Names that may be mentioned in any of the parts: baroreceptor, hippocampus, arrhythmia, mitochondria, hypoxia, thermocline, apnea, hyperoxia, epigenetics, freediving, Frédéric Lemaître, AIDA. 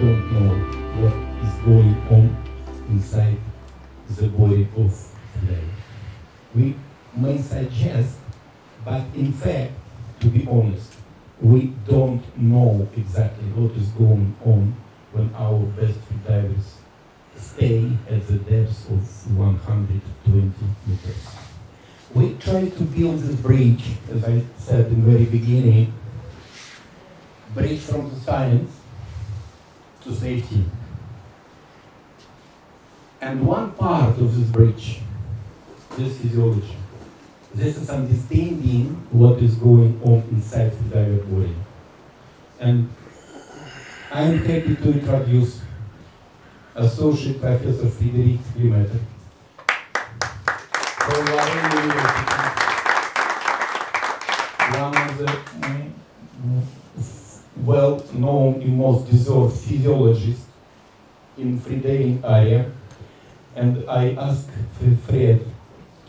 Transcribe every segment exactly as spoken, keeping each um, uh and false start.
don't know what is going on inside the body of the lady. We may suggest, but in fact, to be honest, we don't know exactly what is going on when our breastfeed divers stay at the depths of one hundred twenty meters. We try to build this bridge, as I said in the very beginning, bridge from the science to safety. And one part of this bridge is physiology. This is understanding what is going on inside the diver body. And I'm happy to introduce Associate Professor Frédéric Lemaître from Warren University, one of the well-known and most deserved physiologists in Freudian area. And I asked Fred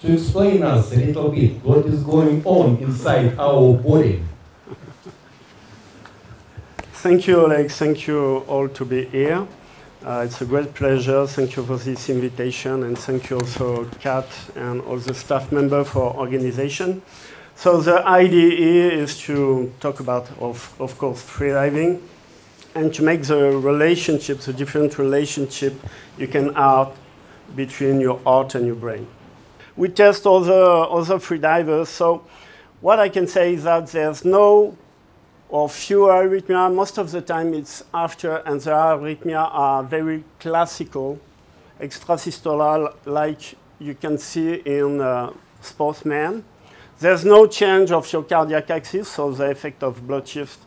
to explain us a little bit what is going on inside our body. Thank you, Oleg. Thank you all to be here. Uh, it's a great pleasure. Thank you for this invitation, and thank you also, Kat, and all the staff members for organization. So the idea is to talk about, of, of course, freediving, and to make the relationships, the different relationship you can have between your heart and your brain. We test other, other freedivers, so what I can say is that there's no or few arrhythmia. Most of the time it's after, and the arrhythmia are very classical, extrasystolal, like you can see in uh, sportsmen. There's no change of your cardiac axis, so the effect of blood shift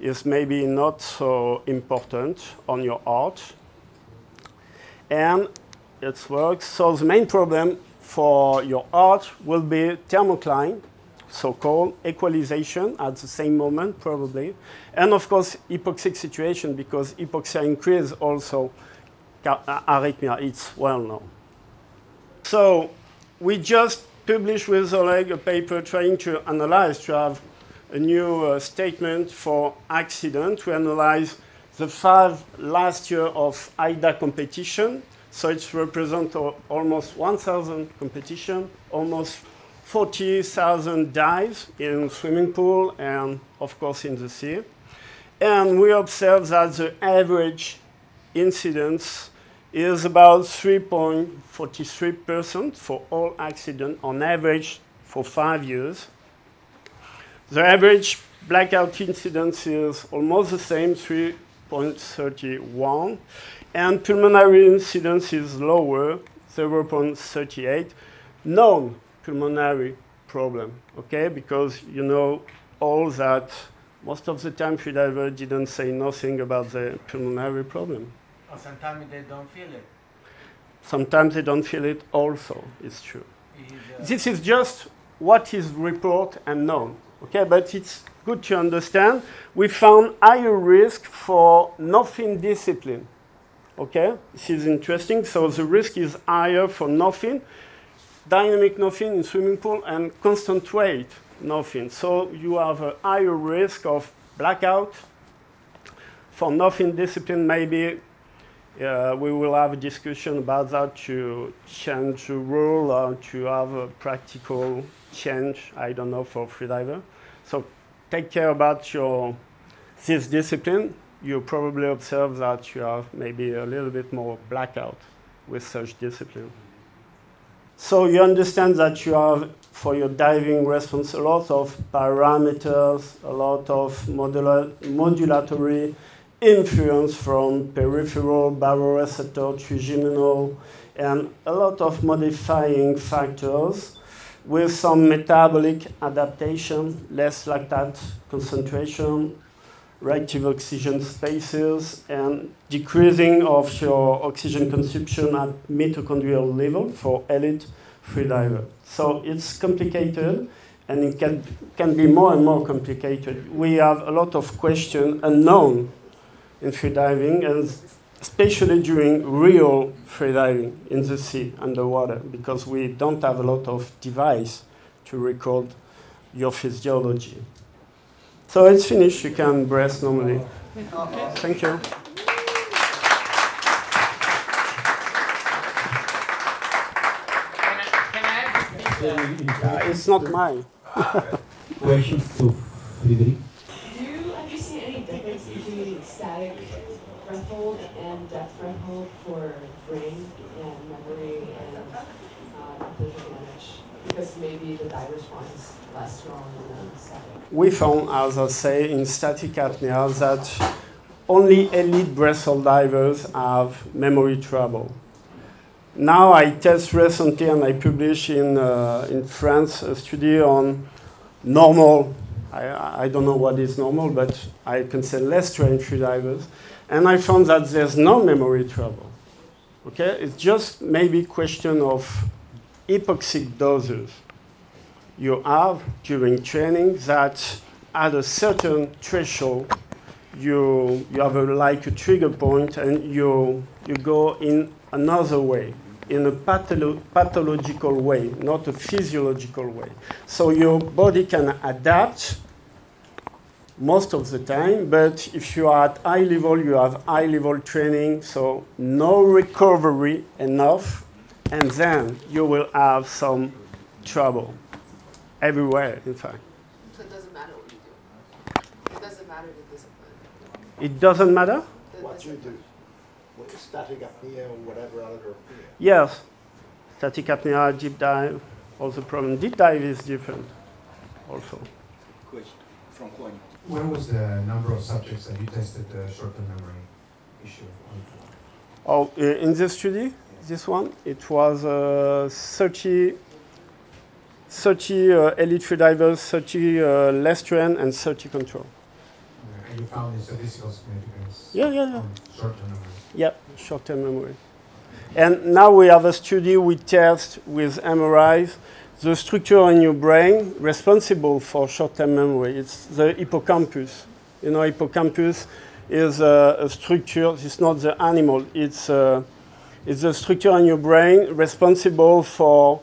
is maybe not so important on your heart. And it works. So the main problem for your heart will be thermocline, so-called equalization at the same moment, probably. And of course, hypoxic situation, because hypoxia increase also arrhythmia. It's well known. So we just published with Oleg a paper trying to analyze, to have a new uh, statement for accident. We analyze the five last year of AIDA competition. So it represents almost one thousand competition, almost forty thousand dives in swimming pool and, of course, in the sea. And we observe that the average incidence is about three point four three percent for all accidents on average for five years. The average blackout incidence is almost the same, three point three one. And pulmonary incidence is lower, zero point three eight. Known pulmonary problem, okay? Because you know all that most of the time freedivers didn't say nothing about the pulmonary problem. Or sometimes they don't feel it. Sometimes they don't feel it also, it's true. Is, uh, this is just what is reported and known, okay? But it's good to understand. We found higher risk for norfin discipline, okay? This is interesting. So the risk is higher for norfin, dynamic norfin in swimming pool, and constant rate norfin. So you have a higher risk of blackout. For norfin discipline, maybe uh, we will have a discussion about that to change the rule or to have a practical change, I don't know, for freediver. So take care about your this discipline. You probably observe that you have maybe a little bit more blackout with such discipline. So you understand that you have, for your diving response, a lot of parameters, a lot of modula modulatory influence from peripheral, baroreceptor, trigeminal, and a lot of modifying factors with some metabolic adaptation, less lactate concentration, reactive oxygen spaces, and decreasing of your oxygen consumption at mitochondrial level for elite freediver. So it's complicated, and it can, can be more and more complicated. We have a lot of questions unknown in freediving, and especially during real freediving in the sea, underwater, because we don't have a lot of device to record your physiology. So it's finished, you can breathe normally. Okay. Thank you. uh, it's not mine. Question to Frédéric. Do you understand any difference between static breath hold and depth breath hold for brain and memory and um, visual image? Because maybe the dive response is less strong than static. We found, as I say, in static apnea that only elite breath hold divers have memory trouble. Now I test recently and I publish in, uh, in France a study on normal, I, I don't know what is normal, but I can say less trained free divers, and I found that there's no memory trouble. Okay? It's just maybe question of hypoxic doses you have during training that at a certain threshold you, you have a, like a trigger point and you, you go in another way, in a patholo pathological way, not a physiological way. So your body can adapt most of the time, but if you are at high level, you have high level training, so no recovery enough, and then you will have some trouble everywhere, in fact. So it doesn't matter what you do? It doesn't matter the discipline? It doesn't matter? What you do. Static apnea or whatever other apnea. Yes, static apnea, deep dive, also problem. Deep dive is different, also. Question from Coin. When was the number of subjects that you tested the short-term memory issue on? Oh, in this study, this one, it was uh, thirty, thirty uh, elite free divers, thirty uh, less trained, and thirty control. And you found the statistical significance? Yeah, yeah, yeah. Short-term memory. Yeah, short-term memory. And now we have a study we test with M R Is, the structure in your brain responsible for short-term memory. It's the hippocampus. You know, hippocampus is a, a structure, it's not the animal, it's a, it's a structure in your brain responsible for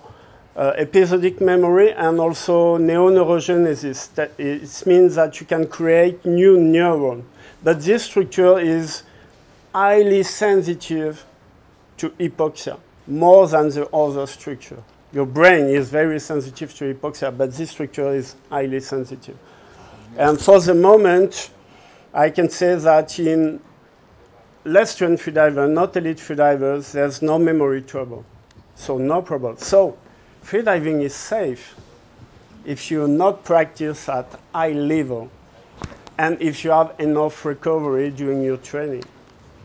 uh, episodic memory and also neoneurogenesis. That it means that you can create new neurons. But this structure is highly sensitive to hypoxia, more than the other structure. Your brain is very sensitive to hypoxia, but this structure is highly sensitive. And for the moment, I can say that in less trained free divers, not elite free divers, there's no memory trouble. So no problem. So free diving is safe if you not practice at high level and if you have enough recovery during your training.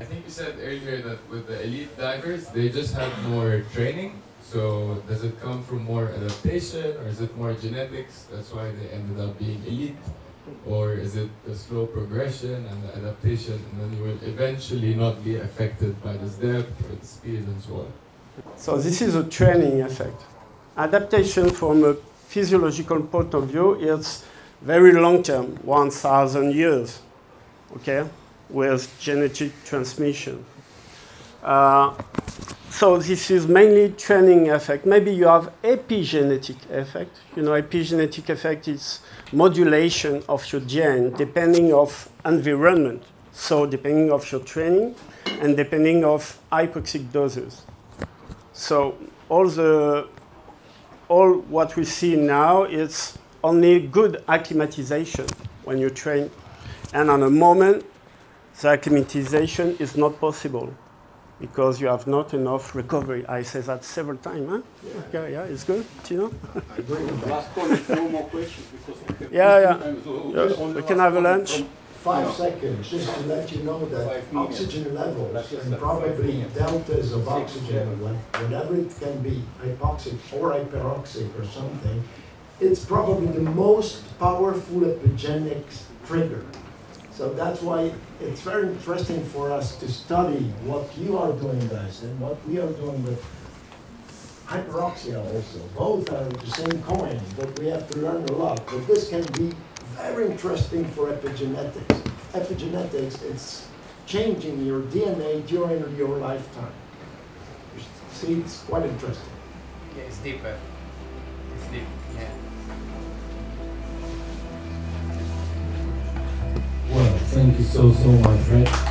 I think you said earlier that with the elite divers, they just have more training. So does it come from more adaptation, or is it more genetics? That's why they ended up being elite, or is it the slow progression and the adaptation, and then you will eventually not be affected by this depth or the speed and so on? So this is a training effect. Adaptation from a physiological point of view, it's very long term, one thousand years. Okay. With genetic transmission. Uh, so this is mainly training effect. Maybe you have epigenetic effect. You know, epigenetic effect is modulation of your gene depending of environment. So depending of your training and depending of hypoxic doses. So all the, all what we see now is only good acclimatization when you train. And on a moment, the acclimatization is not possible because you have not enough recovery. I say that several times. Huh? Yeah. Okay, yeah, it's good, you know. I agree with that. Last comment, no more questions because we can yeah, yeah. Yes. We can have a lunch. Five no. seconds, just to let you know that oxygen levels and probably deltas of oxygen, whatever it can be, hypoxic or hyperoxic or something, it's probably the most powerful epigenic trigger. So that's why it's very interesting for us to study what you are doing, guys, and what we are doing with hyperoxia also. Both are the same coin, but we have to learn a lot. But this can be very interesting for epigenetics. Epigenetics, it's changing your D N A during your lifetime. You see, it's quite interesting. Yeah, it's deeper. It's deep, yeah. Thank you so, so much, Fred.